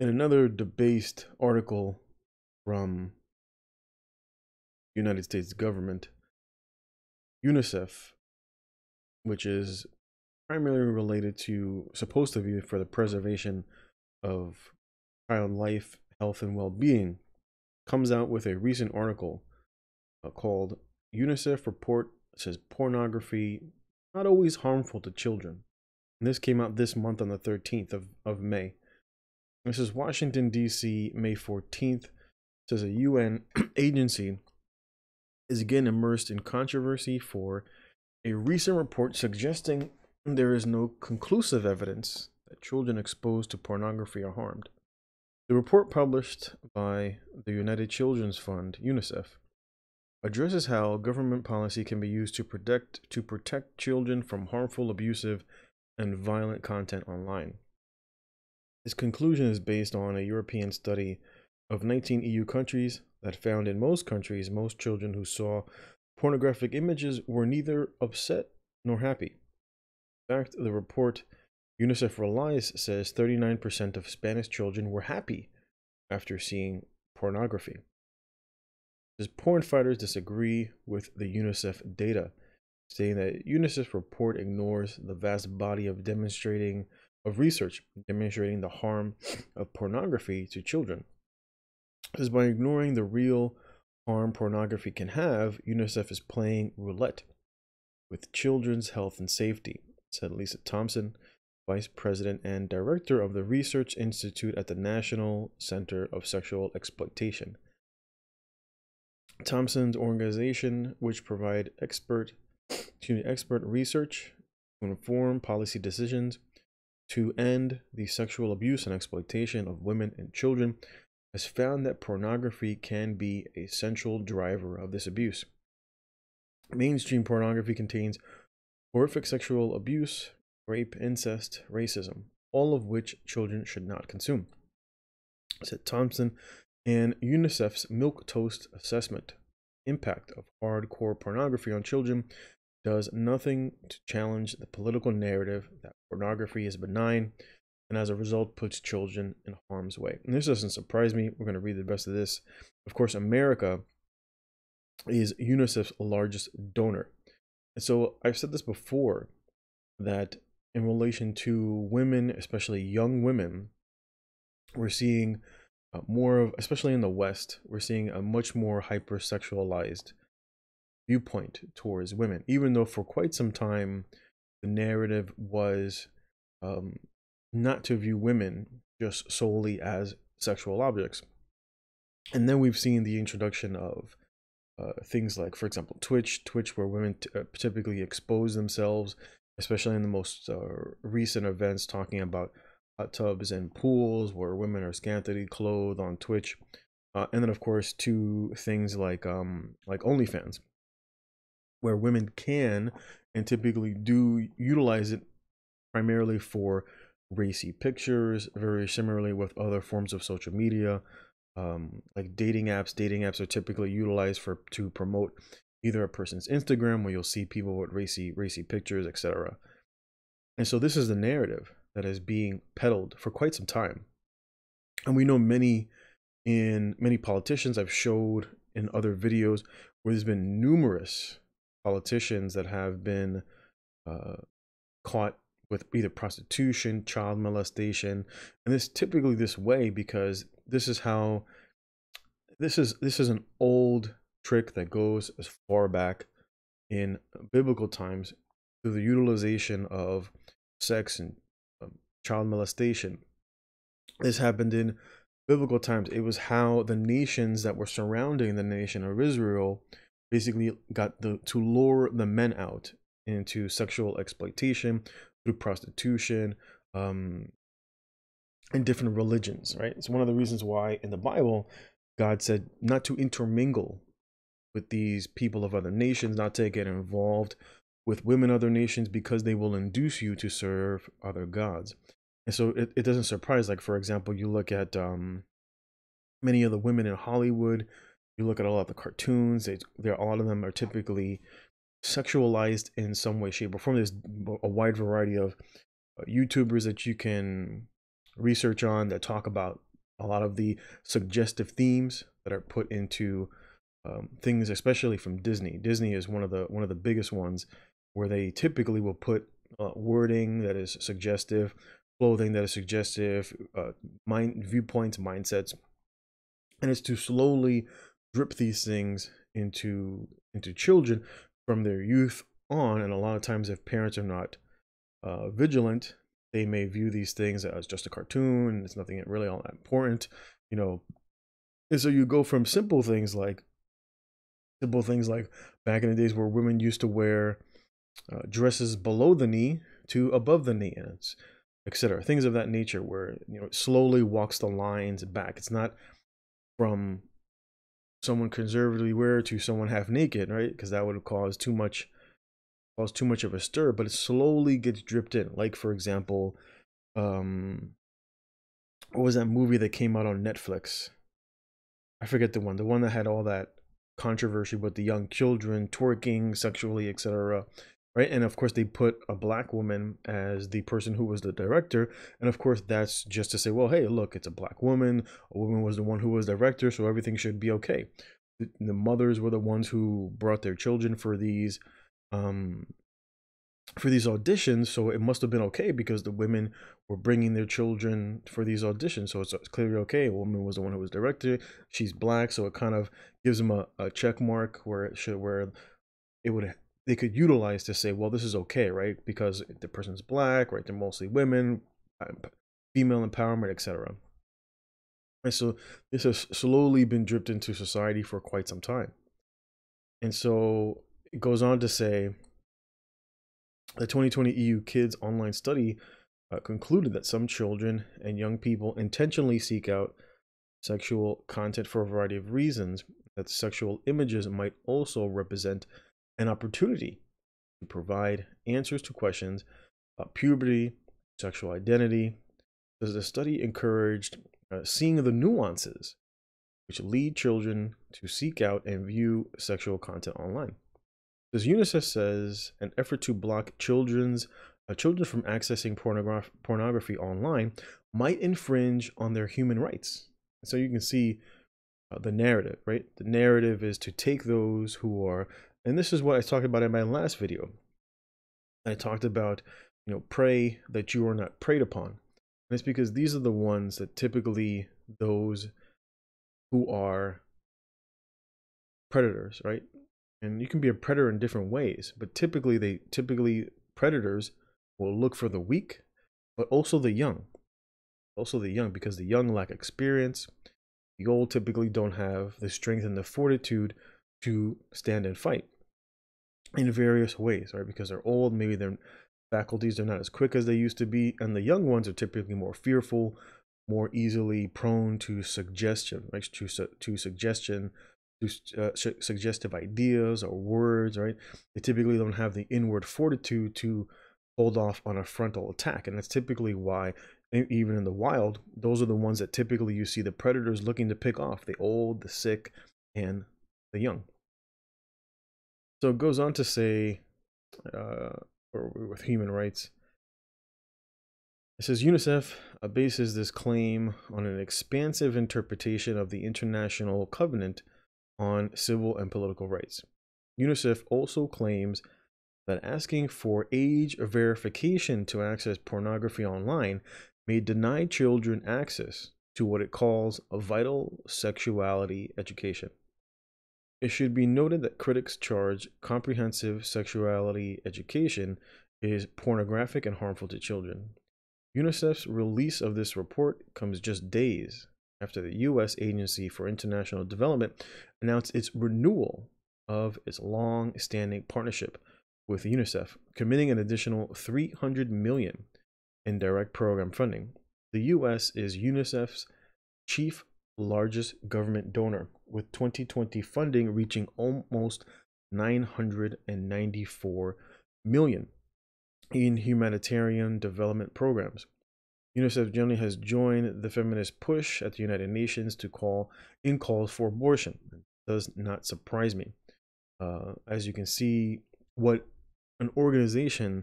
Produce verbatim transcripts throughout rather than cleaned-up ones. In another debased article from the United States government, UNICEF, which is primarily related to, supposed to be for the preservation of child life, health, and well-being, comes out with a recent article uh, called UNICEF Report Says Pornography Not Always Harmful to Children. And this came out this month on the thirteenth of, of May. This is Washington, D C, May fourteenth. It says a U N agency is again immersed in controversy for a recent report suggesting there is no conclusive evidence that children exposed to pornography are harmed. The report, published by the United Children's Fund, UNICEF, addresses how government policy can be used to protect to protect children from harmful, abusive, and violent content online. This conclusion is based on a European study of nineteen E U countries that found in most countries, most children who saw pornographic images were neither upset nor happy. In fact, the report UNICEF relies says thirty-nine percent of Spanish children were happy after seeing pornography. As porn fighters disagree with the UNICEF data, stating that UNICEF report ignores the vast body of demonstrating of research demonstrating the harm of pornography to children. It is by ignoring the real harm pornography can have, UNICEF is playing roulette with children's health and safety, said Lisa Thompson, Vice President and Director of the Research Institute at the National Center of Sexual Exploitation. Thompson's organization, which provide expert, excuse me, expert research to inform policy decisions to end the sexual abuse and exploitation of women and children, has found that pornography can be a central driver of this abuse. Mainstream pornography contains horrific sexual abuse, rape, incest, racism, all of which children should not consume, said Thompson, and UNICEF's milquetoast assessment. Impact of hardcore pornography on children does nothing to challenge the political narrative that pornography is benign, and as a result puts children in harm's way. And this doesn't surprise me. We're going to read the rest of this. Of course, America is UNICEF's largest donor. And so I've said this before, that in relation to women, especially young women, we're seeing more of, especially in the West, we're seeing a much more hypersexualized viewpoint towards women, even though for quite some time the narrative was um, not to view women just solely as sexual objects. And then we've seen the introduction of uh, things like, for example, Twitch, Twitch where women t uh, typically expose themselves, especially in the most uh, recent events, talking about hot tubs and pools where women are scantily clothed on Twitch. Uh, and then, of course, to things like um, like OnlyFans, where women can and typically do utilize it primarily for racy pictures, very similarly with other forms of social media, um, like dating apps. Dating apps are typically utilized for to promote either a person's Instagram, where you'll see people with racy, racy pictures, et cetera. And so this is the narrative that is being peddled for quite some time. And we know many in many politicians I've showed in other videos where there's been numerous politicians that have been uh, caught with either prostitution, child molestation, and this typically this way because this is how this is this is an old trick that goes as far back in biblical times through the utilization of sex and um, child molestation. This happened in biblical times. It was how the nations that were surrounding the nation of Israel basically got the to lure the men out into sexual exploitation through prostitution um, and different religions, right? It's one of the reasons why in the Bible, God said not to intermingle with these people of other nations, not to get involved with women of other nations because they will induce you to serve other gods. And so it, it doesn't surprise, like, for example, you look at um, many of the women in Hollywood, you look at a lot of the cartoons, they, they're, a lot of them are typically sexualized in some way, shape, or form. There's a wide variety of YouTubers that you can research on that talk about a lot of the suggestive themes that are put into um, things, especially from Disney. Disney is one of the one of the biggest ones where they typically will put uh, wording that is suggestive, clothing that is suggestive, uh, mind viewpoints, mindsets, and it's to slowly drip these things into into children from their youth on. And a lot of times, if parents are not uh, vigilant, they may view these things as just a cartoon. It's nothing really all that important, you know. And so you go from simple things like simple things like back in the days where women used to wear uh, dresses below the knee to above the knee, and et cetera. Things of that nature, where you know it slowly walks the lines back. It's not from someone conservatively wear to someone half naked, right? Because that would cause too much. Cause too much of a stir, but it slowly gets dripped in. Like, for example, um what was that movie that came out on Netflix? I forget the one the one that had all that controversy with the young children twerking sexually, etc., right? And of course they put a black woman as the person who was the director, and of course that's just to say, well, hey, look, it's a black woman, a woman was the one who was director, so everything should be okay. The, the mothers were the ones who brought their children for these um for these auditions, so it must have been okay because the women were bringing their children for these auditions, so it's clearly okay. A woman was the one who was director, she's black, so it kind of gives them a, a check mark where it should where it would they could utilize to say, well, this is okay, right? Because the person's black, right? They're mostly women, female empowerment, etc. And so this has slowly been dripped into society for quite some time. And so it goes on to say the twenty twenty E U Kids Online Study uh, concluded that some children and young people intentionally seek out sexual content for a variety of reasons, that sexual images might also represent an opportunity to provide answers to questions about puberty, sexual identity. The study encouraged uh, seeing the nuances which lead children to seek out and view sexual content online. As UNICEF says, an effort to block children's uh, children from accessing pornograph pornography online might infringe on their human rights. So you can see uh, the narrative, right? The narrative is to take those who are, and this is what I talked about in my last video. I talked about, you know, pray that you are not preyed upon. And it's because these are the ones that typically those who are predators, right? And you can be a predator in different ways, but typically they typically predators will look for the weak, but also the young, also the young, because the young lack experience. The old typically don't have the strength and the fortitude to stand and fight in various ways, right? Because they're old, maybe their faculties are not as quick as they used to be, and the young ones are typically more fearful, more easily prone to suggestion, right? To su to suggestion. To, uh, su suggestive ideas or words, right? They typically don't have the inward fortitude to hold off on a frontal attack, and that's typically why, even in the wild, those are the ones that typically you see the predators looking to pick off: the old, the sick, and the young. So it goes on to say, uh, or with human rights, it says UNICEF bases this claim on an expansive interpretation of the International Covenant on Civil and Political Rights. UNICEF also claims that asking for age verification to access pornography online may deny children access to what it calls a vital sexuality education. It should be noted that critics charge comprehensive sexuality education is pornographic and harmful to children. UNICEF's release of this report comes just days after the U S Agency for International Development announced its renewal of its long-standing partnership with UNICEF, committing an additional three hundred million dollars in direct program funding. The U S is UNICEF's chief largest government donor, with twenty twenty funding reaching almost nine hundred ninety-four million dollars in humanitarian development programs. UNICEF generally has joined the feminist push at the United Nations to call in calls for abortion. It does not surprise me. Uh, as you can see, what an organization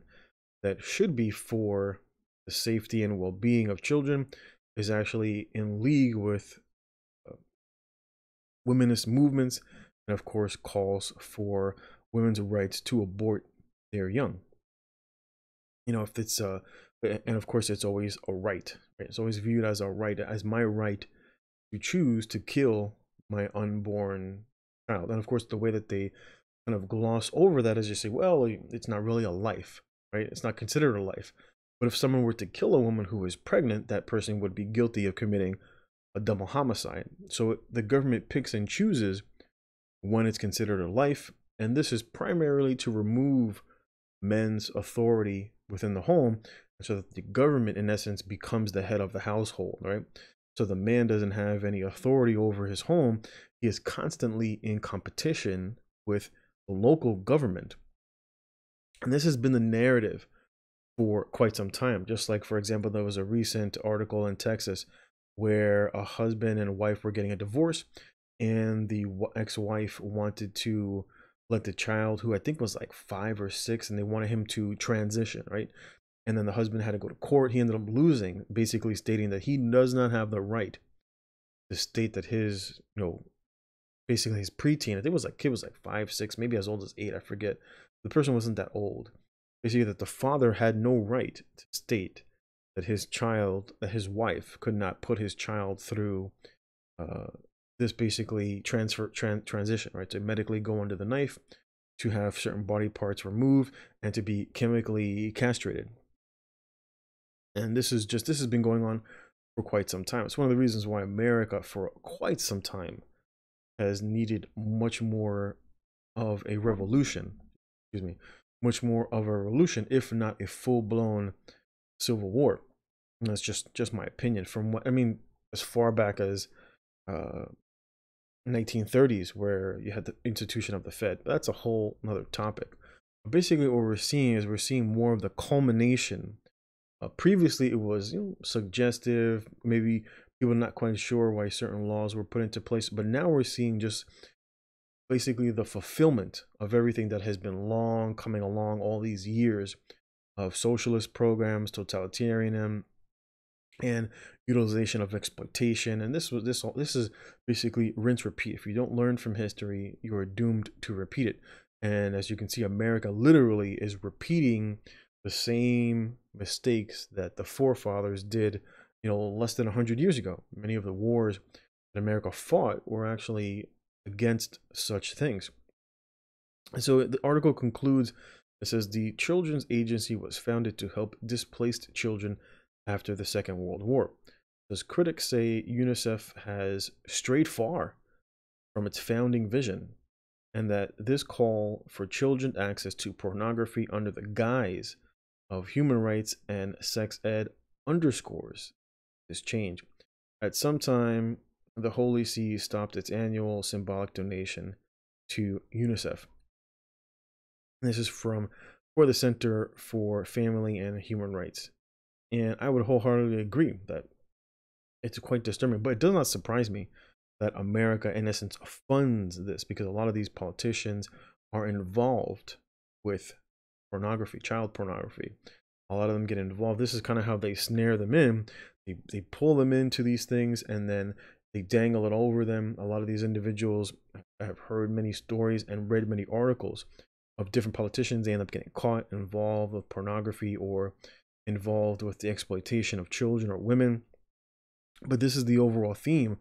that should be for the safety and well-being of children is actually in league with uh, womenist movements, and of course calls for women's rights to abort their young. You know, if it's uh, and of course it's always a right, right? It's always viewed as a right, as my right to choose to kill my unborn child. And of course the way that they kind of gloss over that is just say, well, it's not really a life, right? It's not considered a life. But if someone were to kill a woman who is pregnant, that person would be guilty of committing a double homicide. So the government picks and chooses when it's considered a life, and this is primarily to remove men's authority within the home, so that the government in essence becomes the head of the household, right? So the man doesn't have any authority over his home. He is constantly in competition with the local government. And this has been the narrative for quite some time. Just like, for example, there was a recent article in Texas where a husband and wife were getting a divorce, and the ex-wife wanted to let the child, who I think was like five or six, and they wanted him to transition, right? And then the husband had to go to court. He ended up losing, basically stating that he does not have the right to state that his, you know, basically his preteen, I think it was like, kid was like five, six, maybe as old as eight, I forget. The person wasn't that old. Basically that the father had no right to state that his child, that his wife could not put his child through uh, this basically transfer tran transition, right? To medically go under the knife, to have certain body parts removed, and to be chemically castrated. And this is just, this has been going on for quite some time. It's one of the reasons why America for quite some time has needed much more of a revolution, excuse me, much more of a revolution, if not a full-blown civil war. And that's just, just my opinion from what, I mean, as far back as uh, nineteen thirties, where you had the institution of the Fed. But that's a whole nother topic. But basically what we're seeing is we're seeing more of the culmination. Uh, previously, it was, you know, suggestive, maybe people not quite sure why certain laws were put into place. But now we're seeing just basically the fulfillment of everything that has been long coming along all these years of socialist programs, totalitarianism, and utilization of exploitation. And this was this all this is basically rinse repeat. If you don't learn from history, you are doomed to repeat it. And as you can see, America literally is repeating the same mistakes that the forefathers did, you know, less than one hundred years ago. Many of the wars that America fought were actually against such things. And so the article concludes, it says, the Children's Agency was founded to help displaced children after the Second World War. As critics say, UNICEF has strayed far from its founding vision, and that this call for children access to pornography under the guise of human rights and sex ed underscores this change. At some time, the Holy See stopped its annual symbolic donation to UNICEF. This is from for the Center for Family and Human Rights. And I would wholeheartedly agree that it's quite disturbing, but it does not surprise me that America, in essence, funds this, because a lot of these politicians are involved with pornography, child pornography. A lot of them get involved. This is kind of how they snare them in. They, they pull them into these things, and then they dangle it over them. A lot of these individuals, I have heard many stories and read many articles of different politicians. They end up getting caught, involved with pornography, or involved with the exploitation of children or women. But this is the overall theme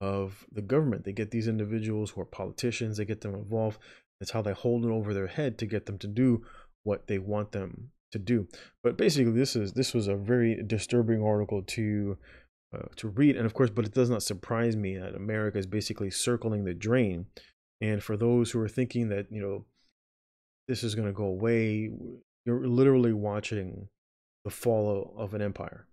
of the government. They get these individuals who are politicians, they get them involved. That's how they hold it over their head to get them to do what they want them to do. But basically, this is this was a very disturbing article to Uh, to read, and of course, but it does not surprise me that America is basically circling the drain. And for those who are thinking that, you know, this is going to go away, you're literally watching the fall of an empire.